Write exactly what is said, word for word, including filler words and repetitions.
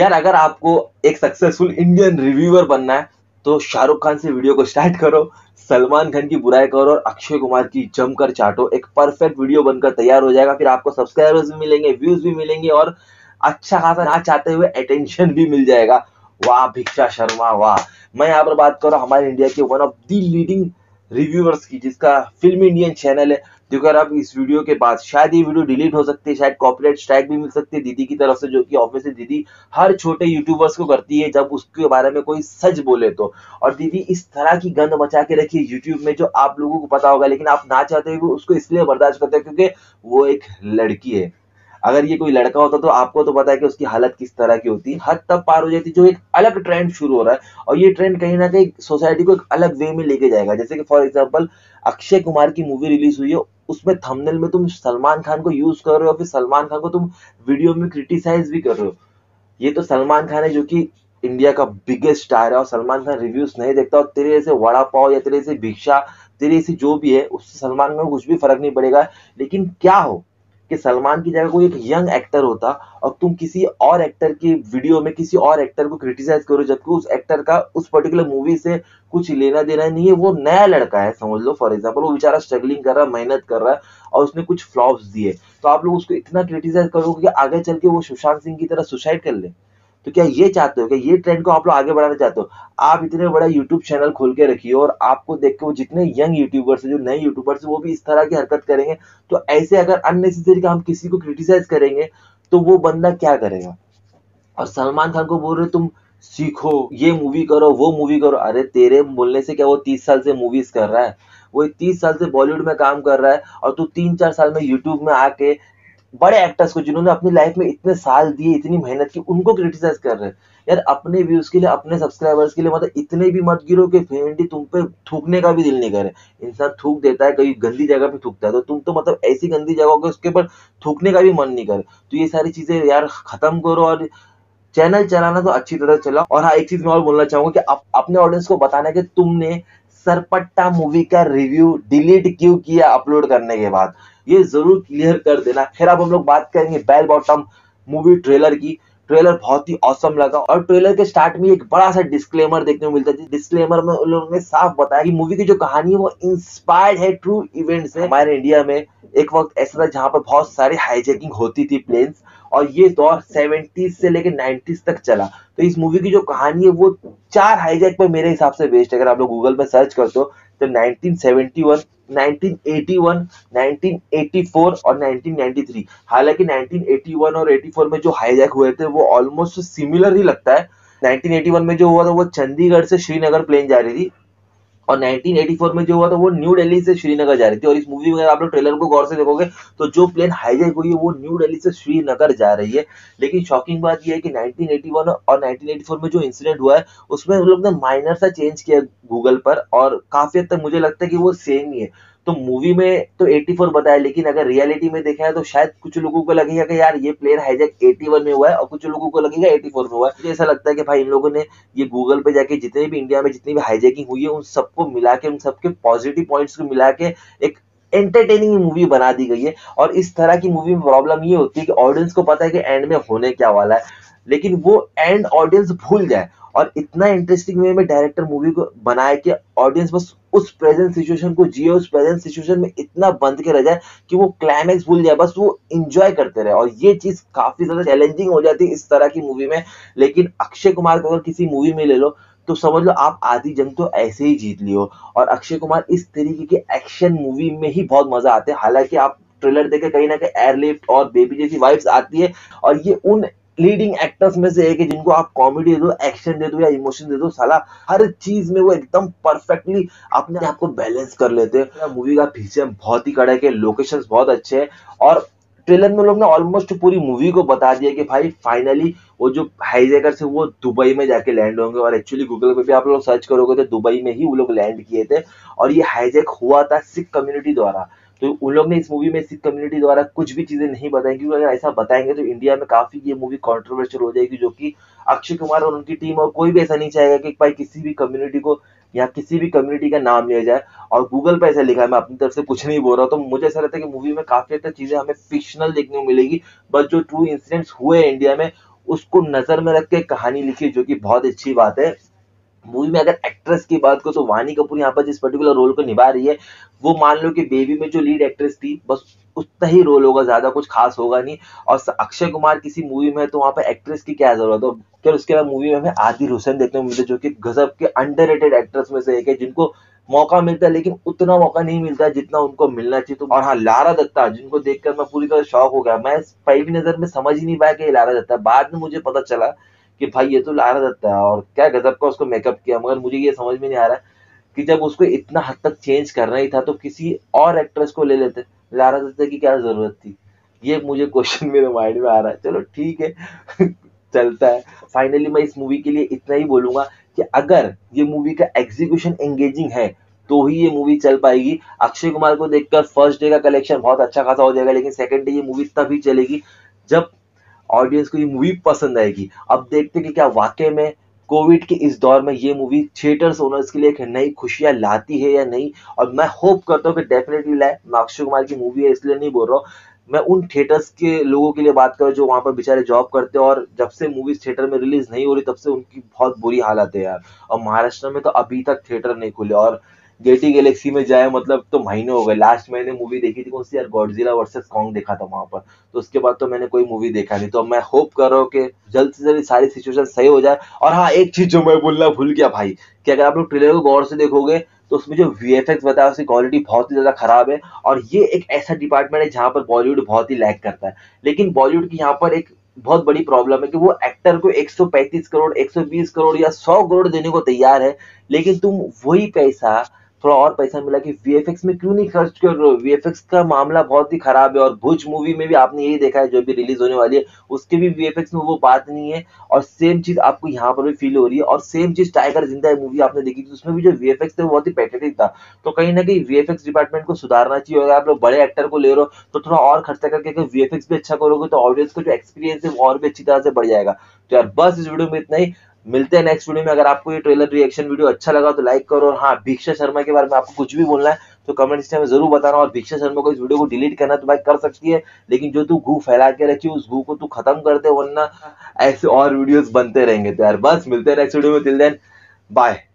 यार अगर आपको एक सक्सेसफुल इंडियन रिव्यूअर बनना है तो शाहरुख खान से वीडियो को स्टार्ट करो, सलमान खान की बुराई करो और अक्षय कुमार की जमकर चाटो। एक परफेक्ट वीडियो बनकर तैयार हो जाएगा। फिर आपको सब्सक्राइबर्स भी मिलेंगे, व्यूज भी मिलेंगे और अच्छा खासा ना चाहते हुए अटेंशन भी मिल जाएगा। वाह भिक्षा शर्मा वाह। मैं यहाँ पर बात कर रहा हूँ हमारे इंडिया के one of the leading reviewers की, जिसका फिल्मी इंडियन चैनल है। क्योंकि अगर आप इस वीडियो के बाद, शायद ये वीडियो डिलीट हो सकती है, शायद कॉपीराइट स्ट्राइक भी मिल सकती है दीदी की तरफ से, जो कि ऑब्वियसली दीदी हर छोटे यूट्यूबर्स को करती है जब उसके बारे में कोई सच बोले तो। और दीदी इस तरह की गंद मचा के रखी है यूट्यूब में, जो आप लोगों को पता होगा, लेकिन आप ना चाहते हुए उसको इसलिए बर्दाश्त करते हो क्योंकि वो एक लड़की है। अगर ये कोई लड़का होता तो आपको तो पता है कि उसकी हालत किस तरह की होती है। हद तब पार हो जाती, जो एक अलग ट्रेंड शुरू हो रहा है और ये ट्रेंड कहीं ना कहीं सोसाइटी को एक अलग वे में लेके जाएगा। जैसे कि फॉर एग्जांपल अक्षय कुमार की मूवी रिलीज हुई है, उसमें थंबनेल में तुम सलमान खान को यूज कर रहे हो, फिर सलमान खान को तुम वीडियो में क्रिटिसाइज भी कर रहे हो। ये तो सलमान खान है जो कि इंडिया का बिगेस्ट स्टार है और सलमान खान रिव्यूज नहीं देखता, और तेरे जैसे वड़ा पाव या तेरे जैसे भिक्षा, तेरे जैसे जो भी है, उससे सलमान खान को कुछ भी फर्क नहीं पड़ेगा। लेकिन क्या हो कि सलमान की जगह कोई एक यंग एक्टर होता और तुम किसी और एक्टर की वीडियो में किसी और एक्टर को क्रिटिसाइज करो, जबकि उस एक्टर का उस पर्टिकुलर मूवी से कुछ लेना देना नहीं है। वो नया लड़का है, समझ लो। फॉर एग्जांपल वो बेचारा स्ट्रगलिंग कर रहा है, मेहनत कर रहा है और उसने कुछ फ्लॉप्स दिए, तो आप लोग उसको इतना क्रिटिसाइज करोगे कि आगे चल के वो सुशांत सिंह की तरह सुसाइड कर ले। तो क्या ये चाहते हो कि ये ट्रेंड को आप लोग आगे बढ़ाना चाहते हो? आप इतने बड़ा यूट्यूब चैनल खोल के रखिए और आपको देख के वो जितने यंग यूट्यूबर्स हैं, जो नए यूट्यूबर्स हैं, वो भी इस तरह की हरकत करेंगे। तो ऐसे अगर अननेसेसरी का हम किसी को क्रिटिसाइज करेंगे तो वो बंदा क्या करेगा? और सलमान खान को बोल रहे तुम सीखो, ये मूवी करो, वो मूवी करो। अरे तेरे बोलने से क्या वो तीस साल से मूवीज कर रहा है? वो तीस साल से बॉलीवुड में काम कर रहा है और तू तीन चार साल में यूट्यूब में आके बड़े एक्टर्स को, जिन्होंने अपनी लाइफ में इतने साल दिए, इतनी मेहनत की, उनको क्रिटिसाइज कर रहे हैं। यार अपने व्यूज के लिए, अपने सब्सक्राइबर्स के लिए मतलब इतने भी मत गिरो कि फेंटी तुम पे थूकने का भी दिल नहीं करे। इंसान थूक देता है, कहीं गंदी जगह पे थूकता है, तो तुम तो मतलब ऐसी गंदी जगह होगी उसके ऊपर थूकने का भी मन नहीं करे। तो ये सारी चीजें यार खत्म करो और चैनल चलाना तो अच्छी तरह चलाओ। और हाँ, एक चीज मैं और बोलना चाहूंगा कि आप अपने ऑडियंस को बताना कि तुमने सरपट्टा मूवी का रिव्यू डिलीट क्यों किया अपलोड करने के बाद, ये जरूर क्लियर कर देना। खैर अब हम लोग बात करेंगे बेल बॉटम मूवी ट्रेलर की। ट्रेलर बहुत ही ऑसम लगा और ट्रेलर के स्टार्ट में एक बड़ा सा डिस्क्लेमर देखने को मिलता है। डिस्क्लेमर में उन लोगों ने साफ बताया कि मूवी की जो कहानी है वो इंस्पायर्ड है ट्रू इवेंट से। हमारे इंडिया में एक वक्त ऐसा था जहाँ पर बहुत सारी हाईजैकिंग होती थी प्लेन्स, और ये दौर सेवेंटीज से लेकर नाइन्टीज तक चला। तो इस मूवी की जो कहानी है वो चार हाईजैक पर मेरे हिसाब से बेस्ड है। अगर आप लोग गूगल पर सर्च करते हो तो nineteen seventy one, nineteen eighty one, nineteen eighty four और नाइनटीन नाइनटी थ्री। हालांकि नाइनटीन एटी वन और एटी फोर में जो हाईजैक हुए थे वो ऑलमोस्ट सिमिलर ही लगता है। नाइनटीन एटी वन में जो हुआ था वो चंडीगढ़ से श्रीनगर प्लेन जा रही थी और नाइनटीन एटी फोर में जो हुआ था वो न्यू दिल्ली से श्रीनगर जा रही थी। और इस मूवी में आप लोग ट्रेलर को गौर से देखोगे तो जो प्लेन हाईजैक हुई है वो न्यू दिल्ली से श्रीनगर जा रही है। लेकिन शॉकिंग बात यह है कि नाइनटीन एटी वन और नाइनटीन एटी फोर में जो इंसिडेंट हुआ है उसमें उन लोगों ने माइनर सा चेंज किया गूगल पर, और काफी हद तक मुझे लगता है कि वो सेम ही है। तो मूवी में तो एटी फोर बताया, लेकिन अगर रियलिटी में देखा है तो शायद कुछ लोगों को लगेगा कि यार ये प्लेन हाईजैक एटी वन में हुआ है और कुछ लोगों को लगेगा एटी फोर में हुआ है। मुझे ऐसा लगता है कि भाई इन लोगों ने ये गूगल पे जाके जितने भी इंडिया में जितनी भी हाईजैकिंग हुई है उन सबको मिला के, उन सबके पॉजिटिव पॉइंट्स को मिला के एक एंटरटेनिंग मूवी बना दी गई है। और इस तरह की मूवी में प्रॉब्लम ये होती है कि ऑडियंस को पता है कि एंड में होने क्या वाला है, लेकिन वो एंड ऑडियंस भूल जाए। और इतना इंटरेस्टिंग वे में डायरेक्टर मूवी को बनाए कि ऑडियंस बस उस प्रेजेंट सिचुएशन को जिए, उस प्रेजेंट सिचुएशन में इतना बंद के रह जाए कि वो क्लाइमैक्स भूल जाए, बस वो एंजॉय करते रहे। और ये चीज काफी ज्यादा चैलेंजिंग हो जाती है इस तरह की मूवी में। लेकिन अक्षय कुमार को अगर किसी मूवी में ले लो तो समझ लो आप आधी जंग तो ऐसे ही जीत ली हो। और अक्षय कुमार इस तरीके की एक्शन मूवी में ही बहुत मजा आते हैं। हालांकि आप ट्रेलर देखे कहीं ना कहीं एयरलिफ्ट और बेबी जैसी वाइब्स आती है, और ये उन लीडिंग एक्टर्स में से एक है जिनको आप कॉमेडी दे दो, एक्शन दे दो या इमोशन दे दो, साला हर चीज में वो एकदम परफेक्टली अपने आप को बैलेंस कर लेते हैं। मूवी का फीचर बहुत ही कड़क है, लोकेशंस बहुत अच्छे हैं और ट्रेलर में लोग ने ऑलमोस्ट पूरी मूवी को बता दिया कि भाई फाइनली वो जो हाईजैकर्स है वो दुबई में जाके लैंड होंगे। और एक्चुअली गूगल पे भी आप लोग सर्च करोगे तो दुबई में ही वो लोग लैंड किए थे। और ये हाईजैक हुआ था सिख कम्युनिटी द्वारा, तो उन लोग ने इस मूवी में सिख कम्युनिटी द्वारा कुछ भी चीजें नहीं बताई, क्योंकि अगर ऐसा बताएंगे तो इंडिया में काफी ये मूवी कंट्रोवर्शियल हो जाएगी, जो कि अक्षय कुमार और उनकी टीम और कोई भी ऐसा नहीं चाहेगा कि भाई किसी भी कम्युनिटी को या किसी भी कम्युनिटी का नाम लिया जाए। और गूगल पे ऐसा लिखा है, मैं अपनी तरफ से कुछ नहीं बोल रहा हूँ। तो मुझे ऐसा लगता है कि मूवी में काफी हद तक चीजें हमें फिक्शनल देखने को मिलेगी, बट जो ट्रू इंसिडेंट्स हुए इंडिया में उसको नजर में रख के कहानी लिखी, जो कि बहुत अच्छी बात है। मूवी में अगर एक्ट्रेस की बात करो तो वानी कपूर यहाँ पर जिस पर्टिकुलर रोल को निभा रही है, वो मान लो कि बेबी में जो लीड एक्ट्रेस थी बस उतना ही रोल होगा, ज्यादा कुछ खास होगा नहीं। और अक्षय कुमार किसी मूवी में है तो वहाँ पर एक्ट्रेस की क्या जरूरत हो। फिर उसके बाद मूवी में हमें आदिर हुसैन देखने को मिलते, जो कि गजब के अंडररेटेड एक्ट्रेस में से एक है, जिनको मौका मिलता है लेकिन उतना मौका नहीं मिलता है जितना उनको मिलना चाहिए। तो और हाँ, लारा दत्ता, जिनको देखकर मैं पूरी तरह शौक हो गया। मैं पहली नजर में समझ ही नहीं पाया कि ये लारा दत्ता, बाद में मुझे पता चला कि भाई ये तो लारा दत्ता है। और क्या गजब का उसको मेकअप किया, मगर मुझे ये समझ में नहीं आ रहा कि जब उसको इतना हद तक चेंज करना ही था तो किसी और एक्ट्रेस को ले लेते, लारा दत्ता की क्या जरूरत थी। ये मुझे क्वेश्चन मेरे माइंड में आ रहा है। चलो ठीक है, चलता है। फाइनली मैं इस मूवी के लिए इतना ही बोलूंगा कि अगर ये मूवी का एग्जीक्यूशन एंगेजिंग है तो ही ये मूवी चल पाएगी। अक्षय कुमार को देखकर फर्स्ट डे का कलेक्शन बहुत अच्छा खासा हो जाएगा, लेकिन सेकंड डे ये मूवी तभी चलेगी जब ऑडियंस को ये मूवी पसंद आएगी। अब देखते हैं कि क्या वाकई में कोविड के इस दौर में ये मूवी थिएटर्स ओनर्स के लिए एक नई खुशियां लाती है या नहीं। और मैं होप करता हूँ कि डेफिनेटली लाए। मैं अक्षय कुमार की मूवी है इसलिए नहीं बोल रहा हूँ, मैं उन थिएटर्स के लोगों के लिए बात करूँ जो वहाँ पर बेचारे जॉब करते हैं। और जब से मूवीज थिएटर में रिलीज नहीं हो रही तब से उनकी बहुत बुरी हालत है यार। और महाराष्ट्र में तो अभी तक थिएटर नहीं खुले। और गेटी गैलेक्सी में जाए मतलब तो महीने हो गए। लास्ट मैंने मूवी देखी थी कौन सी यार, गॉडजिला वर्सेस कॉन्ग देखा था वहाँ पर। तो उसके बाद तो मैंने कोई मूवी देखा नहीं। तो मैं होप कर रहा हूँ कि जल्द से जल्द सारी सिचुएशन सही हो जाए। और हाँ, एक चीज जो मैं बोलना भूल गया भाई, कि अगर आप लोग ट्रेलर को गौर से देखोगे तो उसमें जो वी एफ एक्स बताया उसकी क्वालिटी बहुत ही ज़्यादा खराब है। और ये एक ऐसा डिपार्टमेंट है जहाँ पर बॉलीवुड बहुत ही लैक करता है। लेकिन बॉलीवुड की यहाँ पर एक बहुत बड़ी प्रॉब्लम है कि वो एक्टर को एक सौ पैंतीस करोड़, एक सौ बीस करोड़ या सौ करोड़ देने को तैयार है, लेकिन तुम वही पैसा, थोड़ा और पैसा मिला कि वी एफ एक्स में क्यों नहीं खर्च कर रहे हो। वी एफ एक्स का मामला बहुत ही खराब है। और भुज मूवी में भी आपने यही देखा है, जो भी रिलीज होने वाली है उसके भी वी एफ एक्स में वो बात नहीं है। और सेम चीज आपको यहाँ पर भी फील हो रही है। और सेम चीज टाइगर जिंदा है मूवी आपने देखी थी, उसमें भी जो वी एफ एक्स थे वो बहुत ही पैथेटिक था। तो कहीं ना कहीं वी एफ एक्स डिपार्टमेंट को सुधारना चाहिए। अगर आप लोग बड़े एक्टर को ले रहे हो तो थोड़ा और खर्चा करके वी एफ एक्स भी अच्छा करोगे तो ऑडियंस का जो एक्सपीरियंस है वो और भी अच्छी तरह से बढ़ जाएगा। तो यार बस इस वीडियो में इतना ही, मिलते हैं नेक्स्ट वीडियो में। अगर आपको ये ट्रेलर रिएक्शन वीडियो अच्छा लगा तो लाइक करो। और हाँ, भिक्षा शर्मा के बारे में आपको कुछ भी बोलना है तो कमेंट्स में जरूर बताना। और भिक्षा शर्मा को इस वीडियो को डिलीट करना तो भाई कर सकती है, लेकिन जो तू गू फैला के रखी उस गू को तू खत्म कर दे, वरना ऐसे और वीडियोस बनते रहेंगे। तो यार बस मिलते हैं नेक्स्ट वीडियो में। Till then bye.